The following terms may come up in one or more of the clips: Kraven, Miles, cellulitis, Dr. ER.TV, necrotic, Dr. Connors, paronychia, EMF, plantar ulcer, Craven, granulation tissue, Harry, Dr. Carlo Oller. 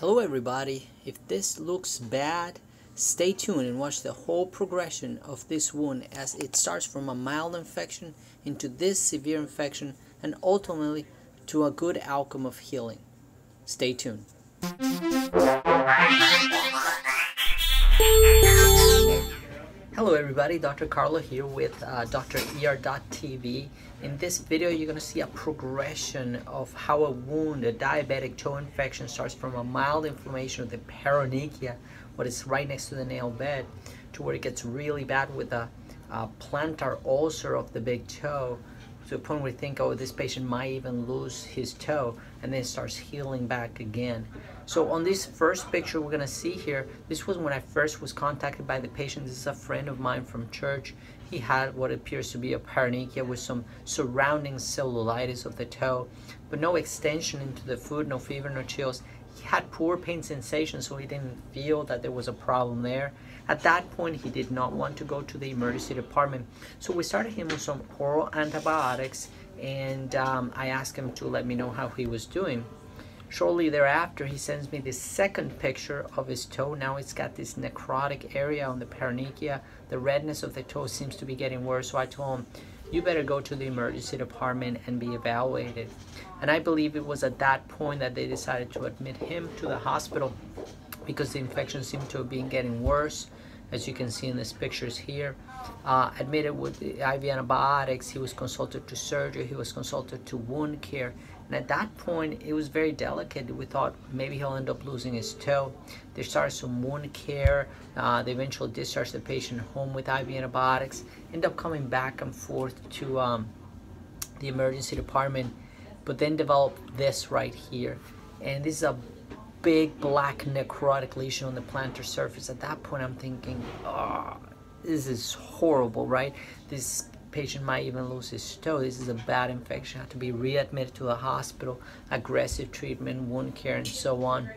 Hello everybody, if this looks bad, stay tuned and watch the whole progression of this wound as it starts from a mild infection into this severe infection and ultimately to a good outcome of healing. Stay tuned. Hello everybody, Dr. Carlo here with Dr. ER.TV. In this video you're going to see a progression of how a wound, a diabetic toe infection, starts from a mild inflammation of the paronychia, what is right next to the nail bed, to where it gets really bad with a plantar ulcer of the big toe, to the point where you think, oh, this patient might even lose his toe, and then it starts healing back again. So on this first picture we're going to see here, this was when I first was contacted by the patient. This is a friend of mine from church. He had what appears to be a paronychia with some surrounding cellulitis of the toe, but no extension into the foot, no fever, no chills. He had poor pain sensation, so he didn't feel that there was a problem there. At that point, he did not want to go to the emergency department. So we started him with some oral antibiotics, and I asked him to let me know how he was doing. Shortly thereafter, he sends me the second picture of his toe. Now it's got this necrotic area on the paronychia. The redness of the toe seems to be getting worse, so I told him, you better go to the emergency department and be evaluated. And I believe it was at that point that they decided to admit him to the hospital because the infection seemed to have been getting worse, as you can see in these pictures here. Admitted with the IV antibiotics, he was consulted to surgery, he was consulted to wound care. And at that point, it was very delicate. We thought maybe he'll end up losing his toe. They started some wound care. They eventually discharged the patient home with IV antibiotics. End up coming back and forth to the emergency department, but then developed this right here. And this is a big black necrotic lesion on the plantar surface. At that point, I'm thinking, oh, this is horrible, right? This patient might even lose his toe. This is a bad infection. Had to be readmitted to the hospital, aggressive treatment, wound care, and so on.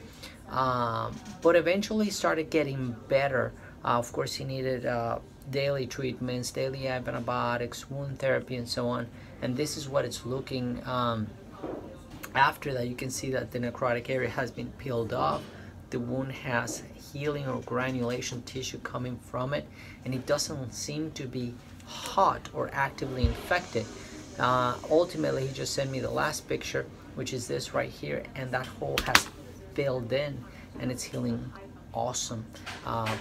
But eventually started getting better. Of course, he needed daily treatments, daily antibiotics, wound therapy, and so on. And this is what it's looking after that. You can see that the necrotic area has been peeled off. The wound has healing or granulation tissue coming from it, and it doesn't seem to be hot or actively infected. Ultimately, he just sent me the last picture, which is this right here, and that hole has filled in and it's healing awesome.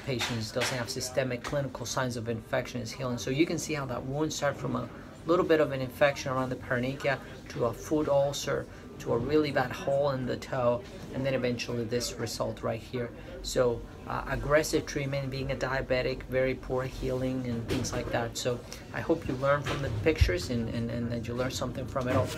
Patients doesn't have systemic clinical signs of infection, is healing. So you can see how that wound started from a little bit of an infection around the paronychia to a foot ulcer to a really bad hole in the toe, and then eventually this result right here. So aggressive treatment, being a diabetic, very poor healing and things like that. So I hope you learned from the pictures and that you learned something from it all.